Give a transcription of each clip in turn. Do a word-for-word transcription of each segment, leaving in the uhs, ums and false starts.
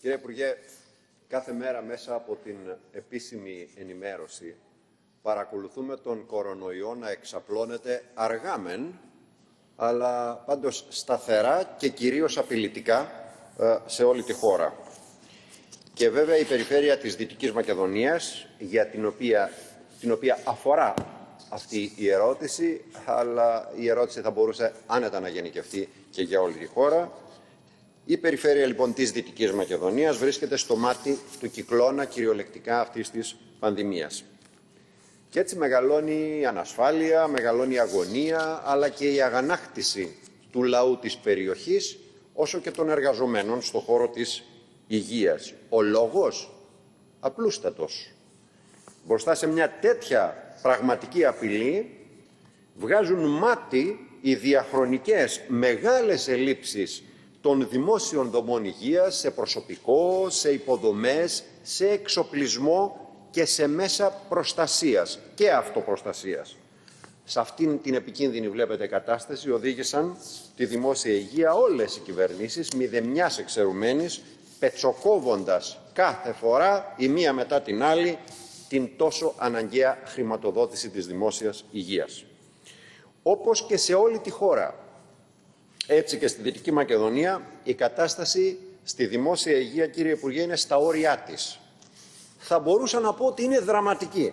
Κύριε Υπουργέ, κάθε μέρα μέσα από την επίσημη ενημέρωση παρακολουθούμε τον κορονοϊό να εξαπλώνεται αργά μεν, αλλά πάντως σταθερά και κυρίως απειλητικά σε όλη τη χώρα. Και βέβαια η περιφέρεια της Δυτικής Μακεδονίας, για την οποία, την οποία αφορά αυτή η ερώτηση, αλλά η ερώτηση θα μπορούσε άνετα να γενικευτεί και για όλη τη χώρα. Η περιφέρεια λοιπόν της Δυτικής Μακεδονίας βρίσκεται στο μάτι του κυκλώνα κυριολεκτικά αυτής της πανδημίας. Και έτσι μεγαλώνει η ανασφάλεια, μεγαλώνει η αγωνία, αλλά και η αγανάκτηση του λαού της περιοχής, όσο και των εργαζομένων στον χώρο της υγείας. Ο λόγος απλούστατος. Μπροστά σε μια τέτοια πραγματική απειλή βγάζουν μάτι οι διαχρονικές μεγάλες ελλείψεις των δημόσιων δομών υγείας σε προσωπικό, σε υποδομές, σε εξοπλισμό και σε μέσα προστασίας και αυτοπροστασίας. Σε αυτήν την επικίνδυνη, βλέπετε, κατάσταση οδήγησαν τη δημόσια υγεία όλες οι κυβερνήσεις, μηδεμιάς εξαιρουμένης, πετσοκόβοντας κάθε φορά η μία μετά την άλλη την τόσο αναγκαία χρηματοδότηση της δημόσιας υγείας. Όπως και σε όλη τη χώρα, έτσι και στη Δυτική Μακεδονία, η κατάσταση στη δημόσια υγεία, κύριε Υπουργέ, είναι στα όρια της. Θα μπορούσα να πω ότι είναι δραματική.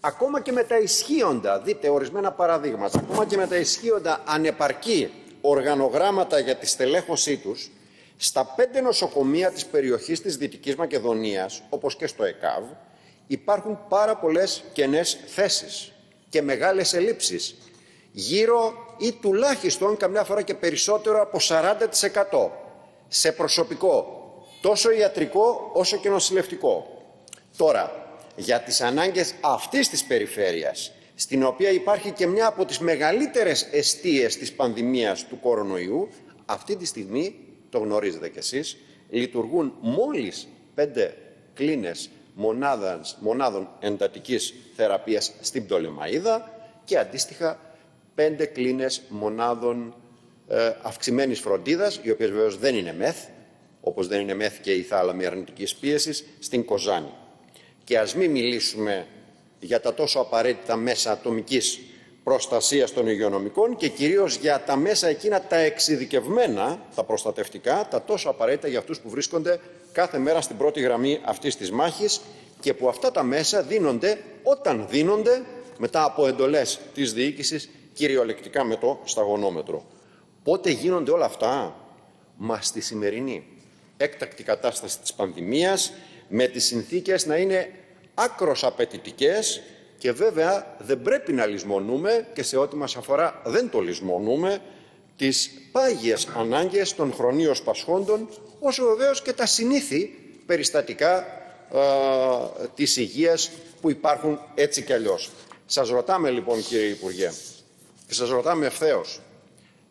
Ακόμα και με τα ισχύοντα, δείτε ορισμένα παραδείγματα, ακόμα και με τα ισχύοντα ανεπαρκή οργανογράμματα για τη στελέχωσή τους, στα πέντε νοσοκομεία της περιοχής της Δυτικής Μακεδονίας, όπως και στο ΕΚΑΒ, υπάρχουν πάρα πολλές κενές θέσεις και μεγάλες ελλείψεις, γύρω ή τουλάχιστον καμιά φορά και περισσότερο από σαράντα τοις εκατό σε προσωπικό, τόσο ιατρικό όσο και νοσηλευτικό. Τώρα, για τις ανάγκες αυτής της περιφέρειας, στην οποία υπάρχει και μια από τις μεγαλύτερες εστίες της πανδημίας του κορονοϊού, αυτή τη στιγμή, το γνωρίζετε κι εσείς, λειτουργούν μόλις πέντε κλίνες μονάδων εντατικής θεραπείας στην Πτολεμαΐδα και αντίστοιχα πέντε κλίνες μονάδων ε, αυξημένης φροντίδας, οι οποίες βεβαίως δεν είναι μεθ, όπως δεν είναι μεθ και η θάλαμη αρνητικής πίεσης, στην Κοζάνη. Και ας μην μιλήσουμε για τα τόσο απαραίτητα μέσα ατομικής προστασίας των υγειονομικών και κυρίως για τα μέσα εκείνα τα εξειδικευμένα, τα προστατευτικά, τα τόσο απαραίτητα για αυτούς που βρίσκονται κάθε μέρα στην πρώτη γραμμή αυτής της μάχης και που αυτά τα μέσα δίνονται, όταν δίνονται, μετά από εντολές της διοίκησης, κυριολεκτικά με το σταγονόμετρο. Πότε γίνονται όλα αυτά? Μα στη σημερινή έκτακτη κατάσταση της πανδημίας, με τις συνθήκες να είναι άκρως απαιτητικές και βέβαια δεν πρέπει να λησμονούμε και σε ό,τι μας αφορά δεν το λησμονούμε τις πάγιες ανάγκες των χρονίως πασχόντων, όσο βεβαίως και τα συνήθη περιστατικά ε, της υγείας που υπάρχουν έτσι κι αλλιώς. Σας ρωτάμε λοιπόν, κύριε Υπουργέ, και σας ρωτάμε ευθέως,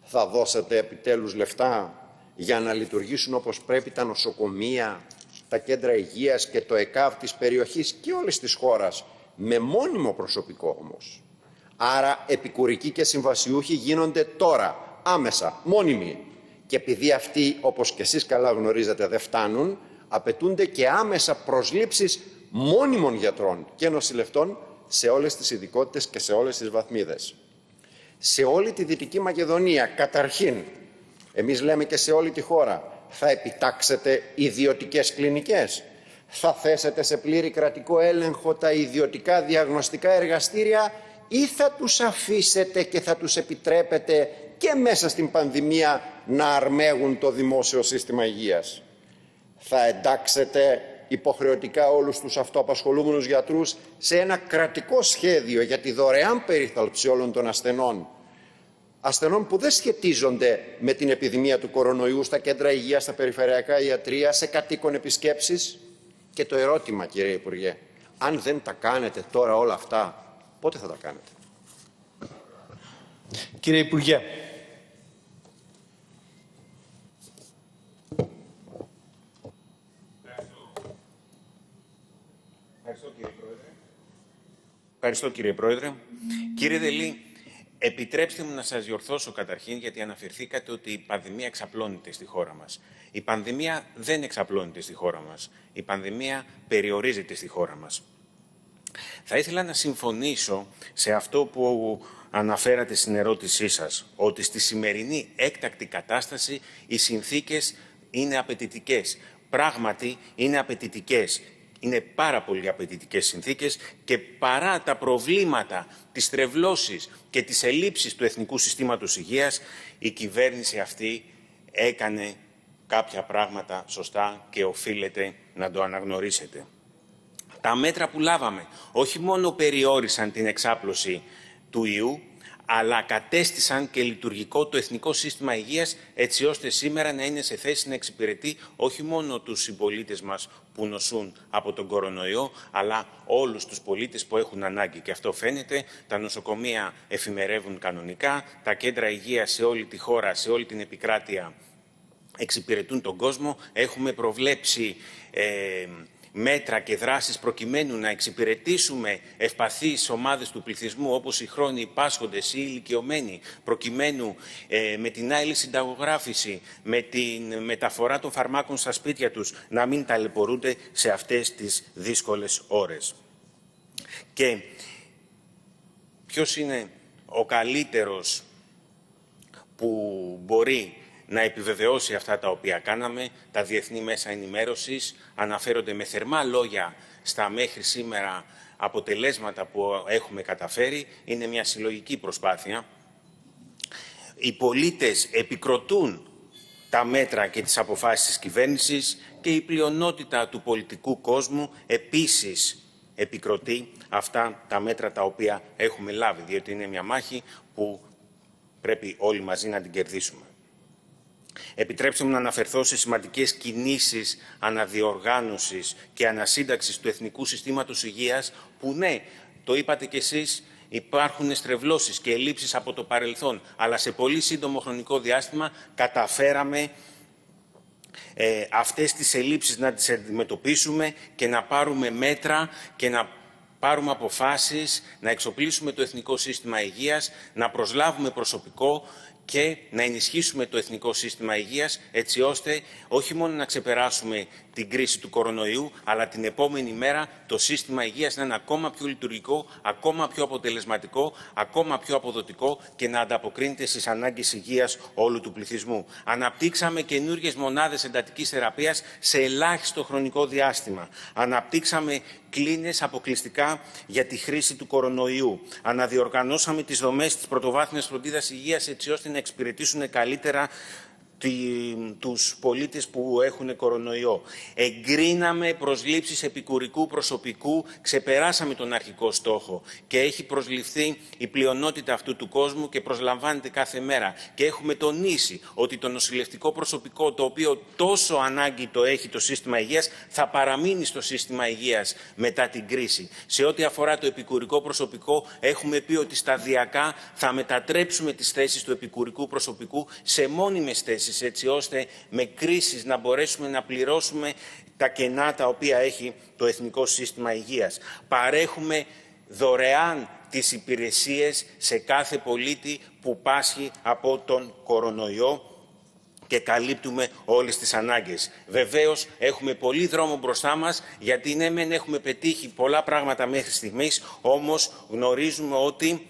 θα δώσετε επιτέλους λεφτά για να λειτουργήσουν όπως πρέπει τα νοσοκομεία, τα κέντρα υγείας και το ΕΚΑΒ της περιοχής και όλης της χώρας, με μόνιμο προσωπικό όμως? Άρα επικουρικοί και συμβασιούχοι γίνονται τώρα, άμεσα, μόνιμοι. Και επειδή αυτοί, όπως και εσείς καλά γνωρίζετε, δεν φτάνουν, απαιτούνται και άμεσα προσλήψεις μόνιμων γιατρών και νοσηλευτών σε όλες τις ειδικότητες και σε όλες τις βαθμίδες. Σε όλη τη Δυτική Μακεδονία, καταρχήν, εμείς λέμε και σε όλη τη χώρα, θα επιτάξετε ιδιωτικές κλινικές, θα θέσετε σε πλήρη κρατικό έλεγχο τα ιδιωτικά διαγνωστικά εργαστήρια ή θα τους αφήσετε και θα τους επιτρέπετε και μέσα στην πανδημία να αρμέγουν το δημόσιο σύστημα υγείας? Θα εντάξετε υποχρεωτικά όλους τους αυτοαπασχολούμενους γιατρούς σε ένα κρατικό σχέδιο για τη δωρεάν περίθαλψη όλων των ασθενών, ασθενών που δεν σχετίζονται με την επιδημία του κορονοϊού, στα κέντρα υγείας, στα περιφερειακά ιατρεία, σε κατοίκον επισκέψεις? Και το ερώτημα, κύριε Υπουργέ, αν δεν τα κάνετε τώρα όλα αυτά, πότε θα τα κάνετε? Κύριε Υπουργέ. Ευχαριστώ, κύριε Πρόεδρε. Ευχαριστώ, κύριε Πρόεδρε. Κύριε Δελή, Επιτρέψτε μου να σας διορθώσω καταρχήν, γιατί αναφερθήκατε ότι η πανδημία εξαπλώνεται στη χώρα μας. Η πανδημία δεν εξαπλώνεται στη χώρα μας. Η πανδημία περιορίζεται στη χώρα μας. Θα ήθελα να συμφωνήσω σε αυτό που αναφέρατε στην ερώτησή σας, ότι στη σημερινή έκτακτη κατάσταση οι συνθήκες είναι απαιτητικές. Πράγματι είναι απαιτητικές. Είναι πάρα πολύ απαιτητικές συνθήκες και παρά τα προβλήματα, τις τρευλώσεις και τις ελλείψεις του Εθνικού Συστήματος Υγείας, η κυβέρνηση αυτή έκανε κάποια πράγματα σωστά και οφείλετε να το αναγνωρίσετε. Τα μέτρα που λάβαμε όχι μόνο περιόρισαν την εξάπλωση του ιού, αλλά κατέστησαν και λειτουργικό το Εθνικό Σύστημα Υγείας, έτσι ώστε σήμερα να είναι σε θέση να εξυπηρετεί όχι μόνο τους συμπολίτες μας που νοσούν από τον κορονοϊό, αλλά όλους τους πολίτες που έχουν ανάγκη. Και αυτό φαίνεται, τα νοσοκομεία εφημερεύουν κανονικά, τα κέντρα υγείας σε όλη τη χώρα, σε όλη την επικράτεια εξυπηρετούν τον κόσμο. Έχουμε προβλέψει Ε, μέτρα και δράσεις προκειμένου να εξυπηρετήσουμε ευπαθείς ομάδες του πληθυσμού, όπως οι χρόνιοι πάσχοντες ή οι ηλικιωμένοι, προκειμένου ε, με την άειλη συνταγογράφηση, με την μεταφορά των φαρμάκων στα σπίτια τους, να μην ταλαιπωρούνται σε αυτές τις δύσκολες ώρες. Και ποιος είναι ο καλύτερος που μπορεί να επιβεβαιώσει αυτά τα οποία κάναμε? Τα διεθνή μέσα ενημέρωσης αναφέρονται με θερμά λόγια στα μέχρι σήμερα αποτελέσματα που έχουμε καταφέρει. Είναι μια συλλογική προσπάθεια. Οι πολίτες επικροτούν τα μέτρα και τις αποφάσεις της κυβέρνησης και η πλειονότητα του πολιτικού κόσμου επίσης επικροτεί αυτά τα μέτρα τα οποία έχουμε λάβει, διότι είναι μια μάχη που πρέπει όλοι μαζί να την κερδίσουμε. Επιτρέψτε μου να αναφερθώ σε σημαντικές κινήσεις αναδιοργάνωσης και ανασύνταξης του Εθνικού Συστήματος Υγείας, που ναι, το είπατε κι εσείς, υπάρχουν στρεβλώσεις και ελλείψεις από το παρελθόν, αλλά σε πολύ σύντομο χρονικό διάστημα καταφέραμε ε, αυτές τις ελλείψεις να τις αντιμετωπίσουμε και να πάρουμε μέτρα και να πάρουμε αποφάσεις, να εξοπλίσουμε το Εθνικό Σύστημα Υγείας, να προσλάβουμε προσωπικό και να ενισχύσουμε το Εθνικό Σύστημα Υγείας, έτσι ώστε όχι μόνο να ξεπεράσουμε την κρίση του κορονοϊού, αλλά την επόμενη μέρα το Σύστημα Υγείας να είναι ακόμα πιο λειτουργικό, ακόμα πιο αποτελεσματικό, ακόμα πιο αποδοτικό και να ανταποκρίνεται στις ανάγκες υγείας όλου του πληθυσμού. Αναπτύξαμε καινούργιες μονάδες εντατικής θεραπείας σε ελάχιστο χρονικό διάστημα. Αναπτύξαμε κλίνες αποκλειστικά για τη χρήση του κορονοϊού. Αναδιοργανώσαμε τις δομές της πρωτοβάθμιας φροντίδας υγείας, έτσι ώστε να εξυπηρετήσουν καλύτερα τους πολίτες που έχουν κορονοϊό. Εγκρίναμε προσλήψεις επικουρικού προσωπικού, ξεπεράσαμε τον αρχικό στόχο και έχει προσληφθεί η πλειονότητα αυτού του κόσμου και προσλαμβάνεται κάθε μέρα. Και έχουμε τονίσει ότι το νοσηλευτικό προσωπικό, το οποίο τόσο ανάγκη το έχει το Σύστημα Υγείας, θα παραμείνει στο Σύστημα Υγείας μετά την κρίση. Σε ό,τι αφορά το επικουρικό προσωπικό, έχουμε πει ότι σταδιακά θα μετατρέψουμε τις θέσεις του επικουρικού προσωπικού σε μόνιμες θέσεις, έτσι ώστε με κρίσεις να μπορέσουμε να πληρώσουμε τα κενά τα οποία έχει το Εθνικό Σύστημα Υγείας. Παρέχουμε δωρεάν τις υπηρεσίες σε κάθε πολίτη που πάσχει από τον κορονοϊό και καλύπτουμε όλες τις ανάγκες. Βεβαίως, έχουμε πολύ δρόμο μπροστά μας, γιατί ναι, μεν έχουμε πετύχει πολλά πράγματα μέχρι στιγμής, όμως γνωρίζουμε ότι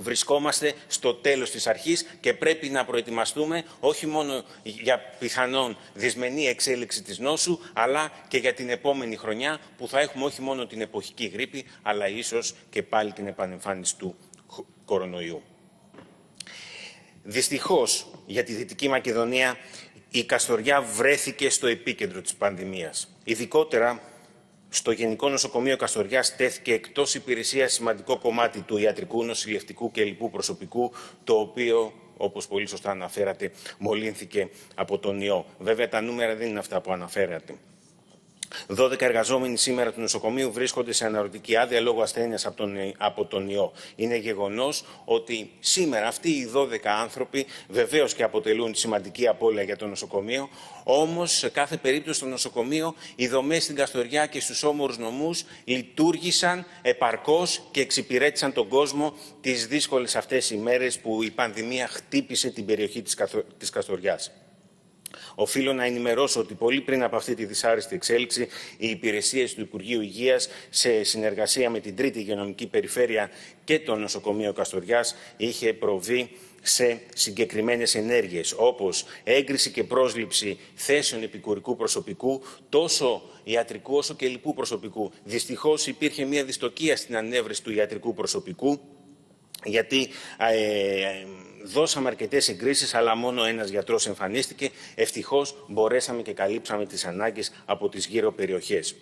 βρισκόμαστε στο τέλος της αρχής και πρέπει να προετοιμαστούμε όχι μόνο για πιθανόν δυσμενή εξέλιξη της νόσου, αλλά και για την επόμενη χρονιά που θα έχουμε όχι μόνο την εποχική γρίπη, αλλά ίσως και πάλι την επανεμφάνιση του κορονοϊού. Δυστυχώς για τη Δυτική Μακεδονία η Καστοριά βρέθηκε στο επίκεντρο της πανδημίας. Ειδικότερα στο Γενικό Νοσοκομείο Καστοριάς τέθηκε εκτός υπηρεσίας σημαντικό κομμάτι του ιατρικού, νοσηλευτικού και λοιπού προσωπικού, το οποίο, όπως πολύ σωστά αναφέρατε, μολύνθηκε από τον ιό. Βέβαια, τα νούμερα δεν είναι αυτά που αναφέρατε. δώδεκα εργαζόμενοι σήμερα του νοσοκομείου βρίσκονται σε αναρωτική άδεια λόγω ασθένειας από τον, από τον ιό. Είναι γεγονός ότι σήμερα αυτοί οι δώδεκα άνθρωποι βεβαίως και αποτελούν σημαντική απώλεια για το νοσοκομείο, όμως σε κάθε περίπτωση στο νοσοκομείο οι δομές στην Καστοριά και στους όμορους νομούς λειτουργήσαν επαρκώς και εξυπηρέτησαν τον κόσμο τις δύσκολες αυτές ημέρες που η πανδημία χτύπησε την περιοχή της Καστοριάς. Οφείλω να ενημερώσω ότι πολύ πριν από αυτή τη δυσάρεστη εξέλιξη, οι υπηρεσίες του Υπουργείου Υγείας, σε συνεργασία με την Τρίτη Υγειονομική Περιφέρεια και το Νοσοκομείο Καστοριάς, είχε προβεί σε συγκεκριμένες ενέργειες, όπως έγκριση και πρόσληψη θέσεων επικουρικού προσωπικού, τόσο ιατρικού όσο και λοιπού προσωπικού. Δυστυχώς υπήρχε μια δυστοκία στην ανέβρεση του ιατρικού προσωπικού, γιατί ε, δώσαμε αρκετές εγκρίσεις, αλλά μόνο ένας γιατρός εμφανίστηκε. Ευτυχώς μπορέσαμε και καλύψαμε τις ανάγκες από τις γύρω περιοχές.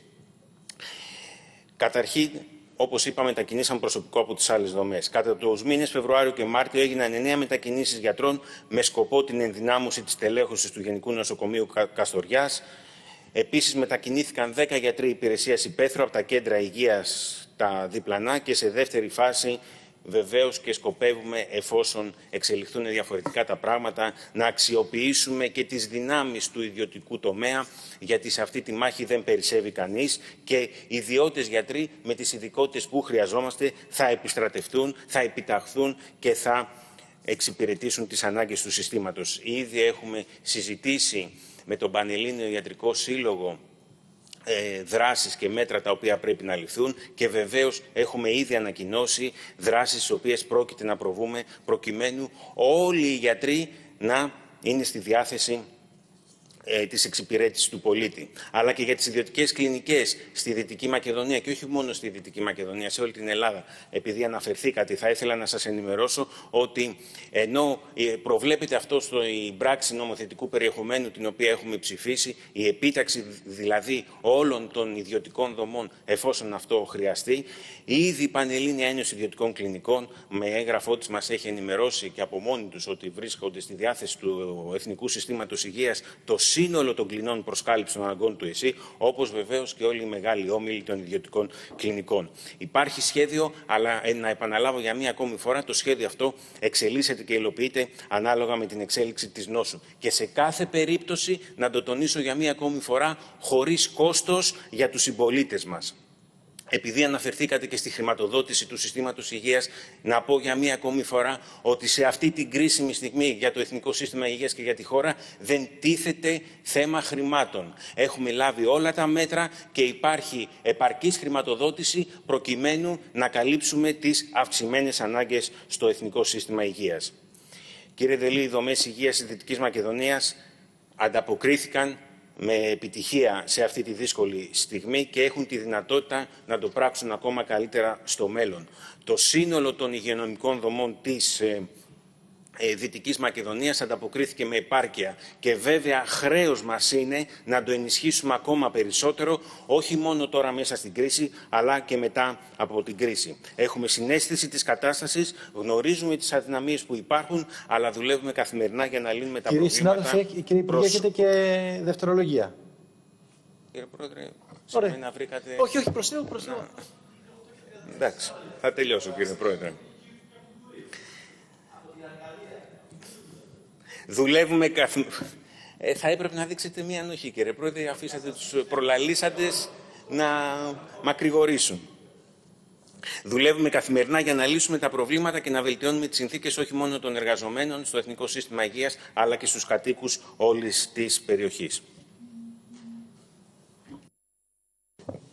Καταρχήν, όπως είπα, μετακινήσαμε προσωπικό από τις άλλες δομές. Κατά τους μήνες Φεβρουάριο και Μάρτιο έγιναν εννέα μετακινήσεις γιατρών με σκοπό την ενδυνάμωση της τελέχωσης του Γενικού Νοσοκομείου Καστοριάς. Επίσης, μετακινήθηκαν δέκα γιατροί υπηρεσίας υπαίθρου από τα κέντρα υγείας τα διπλανά και σε δεύτερη φάση. Βεβαίως και σκοπεύουμε, εφόσον εξελιχθούν διαφορετικά τα πράγματα, να αξιοποιήσουμε και τις δυνάμεις του ιδιωτικού τομέα, γιατί σε αυτή τη μάχη δεν περισσεύει κανείς και οι ιδιώτες γιατροί με τις ειδικότητες που χρειαζόμαστε θα επιστρατευτούν, θα επιταχθούν και θα εξυπηρετήσουν τις ανάγκες του συστήματος. Ήδη έχουμε συζητήσει με τον Πανελλήνιο Ιατρικό Σύλλογο δράσεις και μέτρα τα οποία πρέπει να ληφθούν και βεβαίως έχουμε ήδη ανακοινώσει δράσεις στις οποίες πρόκειται να προβούμε προκειμένου όλοι οι γιατροί να είναι στη διάθεση ε, της εξυπηρέτησης του πολίτη. Αλλά και για τις ιδιωτικές κλινικές στη Δυτική Μακεδονία και όχι μόνο στη Δυτική Μακεδονία, σε όλη την Ελλάδα. Επειδή αναφερθήκατε, θα ήθελα να σας ενημερώσω ότι ενώ προβλέπεται αυτό στην πράξη νομοθετικού περιεχομένου την οποία έχουμε ψηφίσει, η επίταξη δηλαδή όλων των ιδιωτικών δομών εφόσον αυτό χρειαστεί, ήδη η Πανελλήνια Ένωση Ιδιωτικών Κλινικών με έγγραφό της μας έχει ενημερώσει και από μόνοι τους ότι βρίσκονται στη διάθεση του Εθνικού Συστήματος Υγείας το σύνολο των κλινών προσκάλυψης των αναγκών του ΕΣΥ, όπως βεβαίως και όλοι οι μεγάλοι όμιλοι των ιδιωτικών κλινικών. Υπάρχει σχέδιο, αλλά να επαναλάβω για μία ακόμη φορά, το σχέδιο αυτό εξελίσσεται και υλοποιείται ανάλογα με την εξέλιξη της νόσου. Και σε κάθε περίπτωση, να το τονίσω για μία ακόμη φορά, χωρίς κόστος για τους συμπολίτες μας. Επειδή αναφερθήκατε και στη χρηματοδότηση του συστήματος υγείας, να πω για μία ακόμη φορά ότι σε αυτή την κρίσιμη στιγμή για το Εθνικό Σύστημα Υγείας και για τη χώρα δεν τίθεται θέμα χρημάτων. Έχουμε λάβει όλα τα μέτρα και υπάρχει επαρκής χρηματοδότηση προκειμένου να καλύψουμε τις αυξημένες ανάγκες στο Εθνικό Σύστημα Υγείας. Κύριε Δελή, οι δομές υγείας της Δυτικής Μακεδονίας ανταποκρίθηκαν με επιτυχία σε αυτή τη δύσκολη στιγμή και έχουν τη δυνατότητα να το πράξουν ακόμα καλύτερα στο μέλλον. Το σύνολο των υγειονομικών δομών της ε, ε, Δυτικής Μακεδονίας ανταποκρίθηκε με επάρκεια και βέβαια χρέος μας είναι να το ενισχύσουμε ακόμα περισσότερο, όχι μόνο τώρα μέσα στην κρίση, αλλά και μετά από την κρίση. Έχουμε συναίσθηση της κατάστασης, γνωρίζουμε τις αδυναμίες που υπάρχουν, αλλά δουλεύουμε καθημερινά για να λύνουμε τα κύριε προβλήματα. Συνάδελφε, κύριε Υπουργέ, έχετε και δευτερολογία. Κύριε Πρόεδρε, σημαίνει να βρήκατε... Όχι, όχι, προς Θεού, προς Θεού. Να... Εντάξει, θα τελειώσω κύριε Πρόεδρε. Δουλεύουμε καθημερινά. Ε, θα έπρεπε να δείξετε μία ανοχή κύριε Πρόεδρε, αφήσατε τους προλαλήσαντες να μακρηγορήσουν. Δουλεύουμε καθημερινά για να λύσουμε τα προβλήματα και να βελτιώνουμε τις συνθήκες όχι μόνο των εργαζομένων στο Εθνικό Σύστημα Υγείας, αλλά και στους κατοίκους όλης της περιοχής.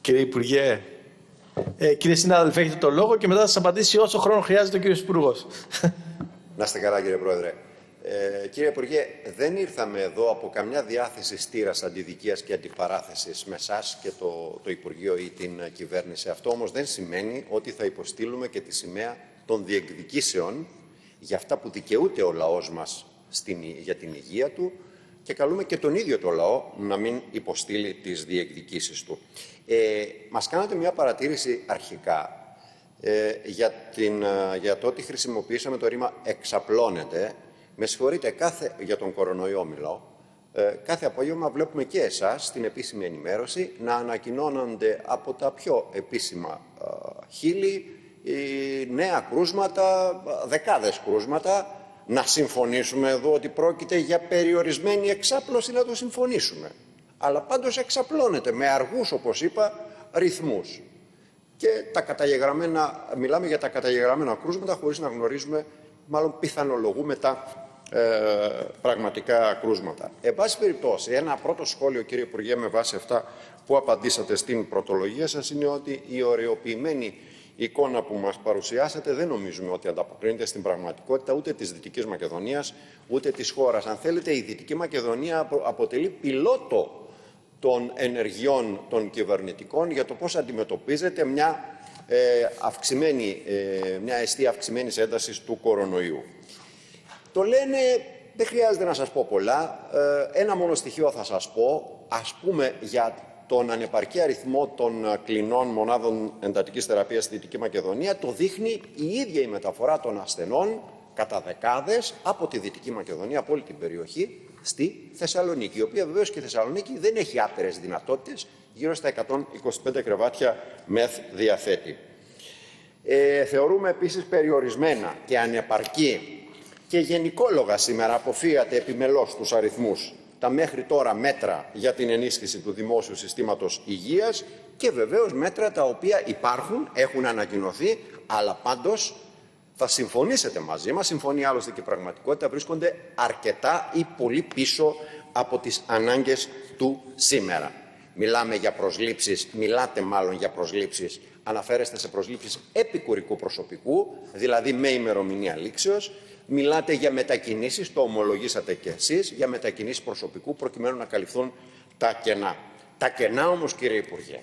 Κύριε Υπουργέ, ε, κύριε συνάδελφε, έχετε το λόγο και μετά θα σας απαντήσει όσο χρόνο χρειάζεται ο κύριος Υπουργός. Να είστε καλά κύριε Πρόεδρε. Ε, κύριε Υπουργέ, δεν ήρθαμε εδώ από καμιά διάθεση στήρας αντιδικίας και αντιπαράθεσης με εσάς και το, το Υπουργείο ή την κυβέρνηση. Αυτό όμως δεν σημαίνει ότι θα υποστείλουμε και τη σημαία των διεκδικήσεων για αυτά που δικαιούται ο λαός μας στην, για την υγεία του και καλούμε και τον ίδιο το λαό να μην υποστείλει τις διεκδικήσεις του. Ε, μας κάνατε μια παρατήρηση αρχικά. Ε, για, την, για το ότι χρησιμοποιήσαμε το ρήμα «εξαπλώνεται». Με συγχωρείτε, κάθε, για τον κορονοϊό μιλάω, Ε, κάθε απόγευμα βλέπουμε και εσάς στην επίσημη ενημέρωση να ανακοινώνονται από τα πιο επίσημα ε, χείλη ε, νέα κρούσματα, δεκάδες κρούσματα. Να συμφωνήσουμε εδώ ότι πρόκειται για περιορισμένη εξάπλωση, να το συμφωνήσουμε. Αλλά πάντως εξαπλώνεται με αργούς, όπως είπα, ρυθμούς. Και τα καταγεγραμμένα, μιλάμε για τα καταγεγραμμένα κρούσματα χωρίς να γνωρίζουμε, μάλλον πιθανολογούμε τα ε, πραγματικά κρούσματα. Εν πάση περιπτώσει, ένα πρώτο σχόλιο, κύριε Υπουργέ, με βάση αυτά που απαντήσατε στην πρωτολογία σας, είναι ότι η ωρεοποιημένη εικόνα που μας παρουσιάσατε δεν νομίζουμε ότι ανταποκρίνεται στην πραγματικότητα ούτε της Δυτικής Μακεδονίας ούτε της χώρας. Αν θέλετε, η Δυτική Μακεδονία αποτελεί πιλότο των ενεργειών των κυβερνητικών για το πώς αντιμετωπίζεται μια, ε, αυξημένη, ε, μια αιστεία αυξημένης έντασης του κορονοϊού. Το λένε, δεν χρειάζεται να σας πω πολλά. Ε, ένα μόνο στοιχείο θα σας πω, ας πούμε, για τον ανεπαρκή αριθμό των κλινών μονάδων εντατικής θεραπείας στη Δυτική Μακεδονία, το δείχνει η ίδια η μεταφορά των ασθενών κατά δεκάδες από τη Δυτική Μακεδονία, από όλη την περιοχή, στη Θεσσαλονίκη. Η οποία βεβαίως και η Θεσσαλονίκη δεν έχει άπειρες δυνατότητες, γύρω στα εκατόν είκοσι πέντε κρεβάτια μεθ διαθέτει. Ε, θεωρούμε επίσης περιορισμένα και ανεπαρκή και γενικόλογα σήμερα αποφύγατε επιμελώς τους αριθμούς τα μέχρι τώρα μέτρα για την ενίσχυση του δημόσιου συστήματος υγείας και βεβαίως μέτρα τα οποία υπάρχουν, έχουν ανακοινωθεί, αλλά πάντως θα συμφωνήσετε μαζί μας, συμφωνεί άλλωστε και η πραγματικότητα, βρίσκονται αρκετά ή πολύ πίσω από τις ανάγκες του σήμερα. Μιλάμε για προσλήψεις, μιλάτε μάλλον για προσλήψεις, αναφέρεστε σε προσλήψεις επικουρικού προσωπικού, δηλαδή με ημερομηνία λήξεως. Μιλάτε για μετακινήσεις, το ομολογήσατε κι εσείς, για μετακινήσεις προσωπικού προκειμένου να καλυφθούν τα κενά. Τα κενά όμως, κύριε Υπουργέ,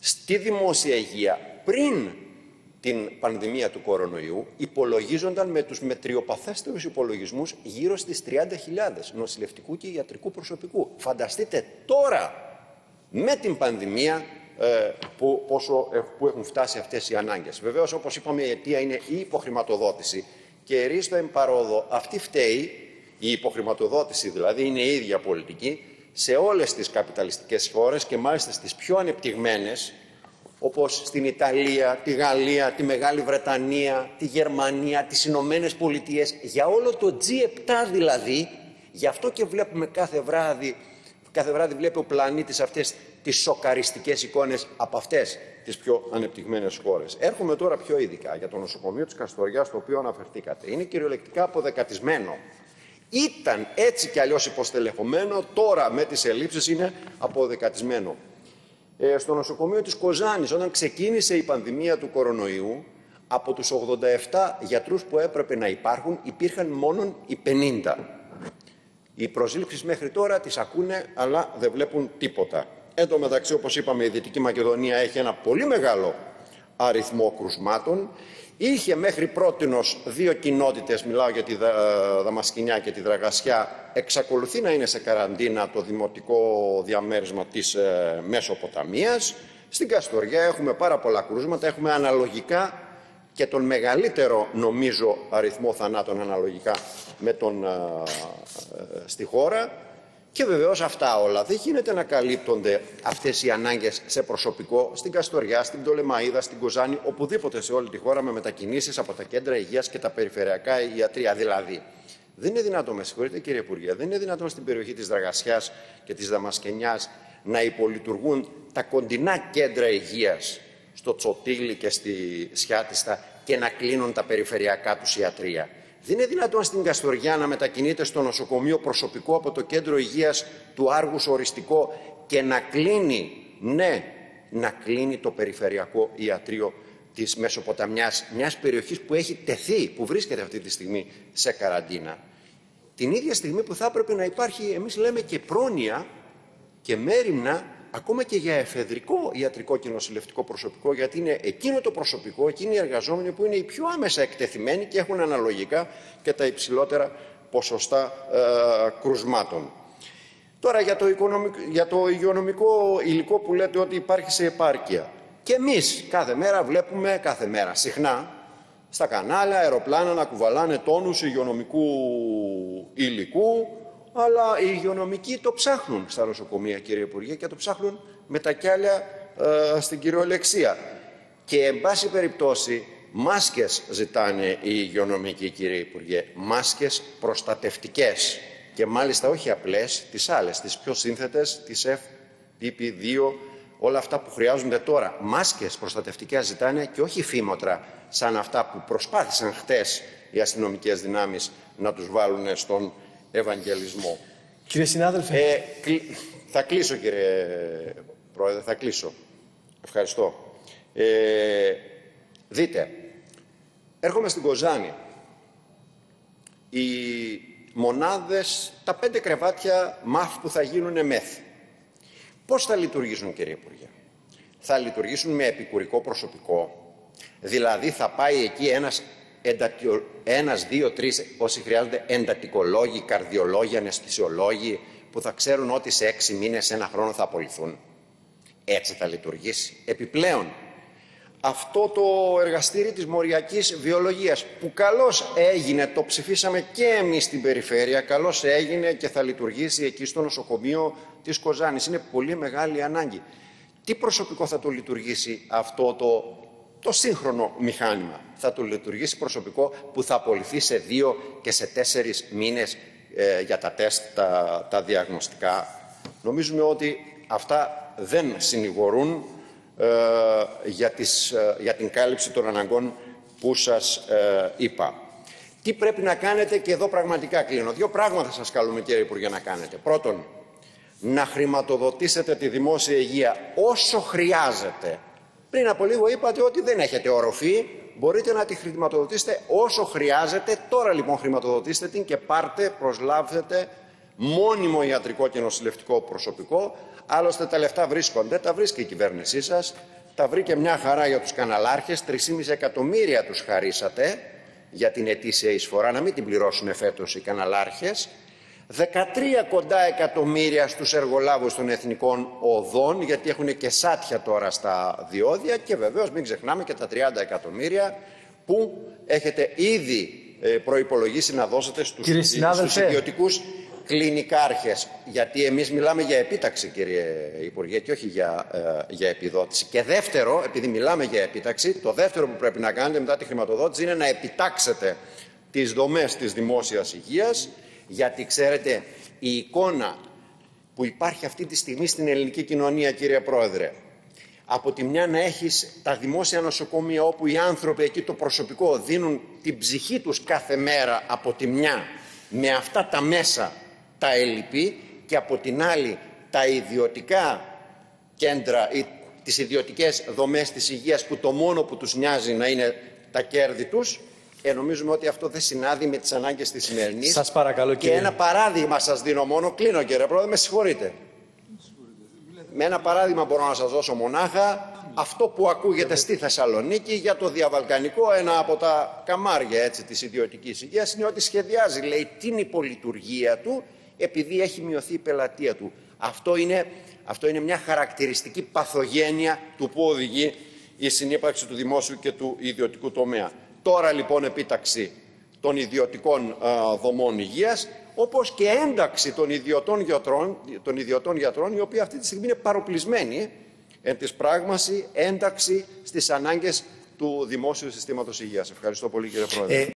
στη δημόσια υγεία πριν την πανδημία του κορονοϊού υπολογίζονταν με τους μετριοπαθέστερους υπολογισμούς γύρω στις τριάντα χιλιάδες νοσηλευτικού και ιατρικού προσωπικού. Φανταστείτε τώρα με την πανδημία που, πόσο, που έχουν φτάσει αυτές οι ανάγκες. Βεβαίως, όπως είπαμε, η αιτία είναι η υποχρηματοδότηση. Και ρίστο εμπαρόδο, αυτή φταίει, η υποχρηματοδότηση δηλαδή, είναι η ίδια πολιτική σε όλες τις καπιταλιστικές χώρες και μάλιστα στις πιο ανεπτυγμένες, όπως στην Ιταλία, τη Γαλλία, τη Μεγάλη Βρετανία, τη Γερμανία, τις Ηνωμένες Πολιτείες, για όλο το τζι επτά δηλαδή. Γι' αυτό και βλέπουμε κάθε βράδυ, κάθε βράδυ βλέπει ο πλανήτης αυτές τις σοκαριστικές εικόνες από αυτές τις πιο ανεπτυγμένες χώρες. Έρχομαι τώρα πιο ειδικά για το νοσοκομείο της Καστοριάς, το οποίο αναφερθήκατε. Είναι κυριολεκτικά αποδεκατισμένο. Ήταν έτσι κι αλλιώς υποστελεχωμένο, τώρα με τις ελλείψεις είναι αποδεκατισμένο. Ε, στο νοσοκομείο της Κοζάνης, όταν ξεκίνησε η πανδημία του κορονοϊού, από τους ογδόντα επτά γιατρούς που έπρεπε να υπάρχουν, υπήρχαν μόνο οι πενήντα. Οι προσλήψεις μέχρι τώρα τις ακούνε, αλλά δεν βλέπουν τίποτα. Εν τω μεταξύ, όπως είπαμε, η Δυτική Μακεδονία έχει ένα πολύ μεγάλο αριθμό κρουσμάτων. Είχε μέχρι πρότινος δύο κοινότητες, μιλάω για τη Δαμασκηνιά και τη Δραγασιά, εξακολουθεί να είναι σε καραντίνα το δημοτικό διαμέρισμα της ε, Μεσοποταμίας. Στην Καστοριά έχουμε πάρα πολλά κρούσματα, έχουμε αναλογικά και τον μεγαλύτερο, νομίζω, αριθμό θανάτων αναλογικά με τον, ε, ε, στη χώρα. Και βεβαίως αυτά όλα δεν γίνεται να καλύπτονται αυτές οι ανάγκες σε προσωπικό στην Καστοριά, στην Πτολεμαΐδα, στην Κοζάνη, οπουδήποτε σε όλη τη χώρα με μετακινήσεις από τα κέντρα υγείας και τα περιφερειακά ιατρία. Δηλαδή, δεν είναι δυνατόν, με συγχωρείτε κύριε Υπουργέ, δεν είναι δυνατόν στην περιοχή της Δραγασιάς και της Δαμασκενιάς να υπολειτουργούν τα κοντινά κέντρα υγείας στο Τσοτήλι και στη Σιάτιστα και να κλείνουν τα περιφερειακά τους ιατρία. Δεν είναι δυνατόν στην Καστοριά να μετακινείται στο νοσοκομείο προσωπικό από το κέντρο υγείας του Άργους οριστικό και να κλείνει, ναι, να κλείνει το περιφερειακό ιατρείο της Μεσοποταμιάς, μιας περιοχής που έχει τεθεί, που βρίσκεται αυτή τη στιγμή σε καραντίνα. Την ίδια στιγμή που θα έπρεπε να υπάρχει, εμείς λέμε, και πρόνοια και μέριμνα, ακόμα και για εφεδρικό ιατρικό και νοσηλευτικό προσωπικό, γιατί είναι εκείνο το προσωπικό, εκείνοι οι εργαζόμενοι που είναι οι πιο άμεσα εκτεθειμένοι και έχουν αναλογικά και τα υψηλότερα ποσοστά ε, κρουσμάτων. Τώρα για το, οικονομικ... για το υγειονομικό υλικό που λέτε ότι υπάρχει σε επάρκεια. Και εμείς κάθε μέρα βλέπουμε, κάθε μέρα συχνά, στα κανάλια αεροπλάνα να κουβαλάνε τόνους υγειονομικού υλικού, αλλά οι υγειονομικοί το ψάχνουν στα νοσοκομεία, κύριε Υπουργέ, και το ψάχνουν με τα κιάλια ε, στην κυριολεξία. Και, εν πάση περιπτώσει, μάσκες ζητάνε οι υγειονομικοί, κύριε Υπουργέ, μάσκες προστατευτικές. Και μάλιστα όχι απλές, τις άλλες, τις πιο σύνθετες, τις εφ πι πι δύο, όλα αυτά που χρειάζονται τώρα. Μάσκες προστατευτικές ζητάνε και όχι φήμοτρα, σαν αυτά που προσπάθησαν χτες οι αστυνομικές δυνάμεις να τους βάλουν στον Ευαγγελισμό. Κύριε συνάδελφε. Ε, κλει... Θα κλείσω, κύριε Πρόεδρε, θα κλείσω. Ευχαριστώ. Ε, δείτε, έρχομαι στην Κοζάνη. Οι μονάδες, τα πέντε κρεβάτια ΜΑΦ που θα γίνουν ΜΕΘ. Πώς θα λειτουργήσουν, κύριε Υπουργέ? Θα λειτουργήσουν με επικουρικό προσωπικό. Δηλαδή θα πάει εκεί ένας... Εντατιο... Ένας, δύο, τρεις, όσοι χρειάζονται, εντατικολόγοι, καρδιολόγοι, αναισθησιολόγοι, που θα ξέρουν ότι σε έξι μήνες, ένα χρόνο θα απολυθούν. Έτσι θα λειτουργήσει. Επιπλέον, αυτό το εργαστήρι της μοριακής βιολογίας, που καλώς έγινε, το ψηφίσαμε και εμείς στην περιφέρεια, καλώς έγινε και θα λειτουργήσει εκεί στο νοσοκομείο της Κοζάνης. Είναι πολύ μεγάλη ανάγκη. Τι προσωπικό θα το λειτουργήσει αυτό το... Το σύγχρονο μηχάνημα? Θα του λειτουργήσει προσωπικό που θα απολυθεί σε δύο και σε τέσσερις μήνες ε, για τα τεστ, τα, τα διαγνωστικά. Νομίζουμε ότι αυτά δεν συνηγορούν ε, για, τις, ε, για την κάλυψη των αναγκών που σας ε, είπα. Τι πρέπει να κάνετε, και εδώ πραγματικά κλείνω. Δύο πράγματα σας καλούμε, κύριε Υπουργέ, να κάνετε. Πρώτον, να χρηματοδοτήσετε τη δημόσια υγεία όσο χρειάζεται. Πριν από λίγο είπατε ότι δεν έχετε οροφή, μπορείτε να τη χρηματοδοτήσετε όσο χρειάζεται. Τώρα λοιπόν χρηματοδοτήστε την και πάρτε, προσλάβετε μόνιμο ιατρικό και νοσηλευτικό προσωπικό. Άλλωστε τα λεφτά βρίσκονται, τα βρίσκει η κυβέρνησή σας, τα βρήκε μια χαρά για τους καναλάρχες, τρία κόμμα πέντε εκατομμύρια τους χαρίσατε για την ετήσια εισφορά, να μην την πληρώσουν φέτος οι καναλάρχες. δεκατρία κοντά εκατομμύρια στους εργολάβους των εθνικών οδών, γιατί έχουν και σάτια τώρα στα διόδια, και βεβαίως μην ξεχνάμε και τα τριάντα εκατομμύρια που έχετε ήδη προϋπολογίσει να δώσετε στους, στους ιδιωτικούς κλινικάρχες. Γιατί εμείς μιλάμε για επίταξη, κύριε Υπουργέ, και όχι για, ε, για επιδότηση. Και δεύτερο, επειδή μιλάμε για επίταξη, το δεύτερο που πρέπει να κάνετε μετά τη χρηματοδότηση είναι να επιτάξετε τις δομές της δημόσιας υγείας. Γιατί, ξέρετε, η εικόνα που υπάρχει αυτή τη στιγμή στην ελληνική κοινωνία, κύριε Πρόεδρε, από τη μια να έχεις τα δημόσια νοσοκομεία όπου οι άνθρωποι εκεί, το προσωπικό, δίνουν την ψυχή τους κάθε μέρα, από τη μια με αυτά τα μέσα τα ελλειπή, και από την άλλη τα ιδιωτικά κέντρα ή τις ιδιωτικές δομές της υγείας που το μόνο που τους νοιάζει να είναι τα κέρδη τους. Ε, νομίζουμε ότι αυτό δεν συνάδει με τις ανάγκες της σημερινής. Σας παρακαλώ, κύριε. Και ένα παράδειγμα σας δίνω μόνο. Κλείνω, κύριε Πρόεδρε, με συγχωρείτε. Με ένα παράδειγμα μπορώ να σας δώσω μονάχα. Αυτό που ακούγεται στη Θεσσαλονίκη για το διαβαλκανικό, ένα από τα καμάρια της ιδιωτικής υγείας, είναι ότι σχεδιάζει, λέει, την υπολειτουργία του, επειδή έχει μειωθεί η πελατεία του. Αυτό είναι, αυτό είναι μια χαρακτηριστική παθογένεια του που οδηγεί η συνύπαρξη του δημόσιου και του ιδιωτικού τομέα. Τώρα λοιπόν επίταξη των ιδιωτικών α, δομών υγείας, όπως και ένταξη των ιδιωτών γιατρών, των ιδιωτών γιατρών, οι οποίοι αυτή τη στιγμή είναι παροπλισμένοι εν της πράγμαση, ένταξη στις ανάγκες του δημόσιου συστήματος υγείας. Ευχαριστώ πολύ, κύριε Πρόεδρε. Ε...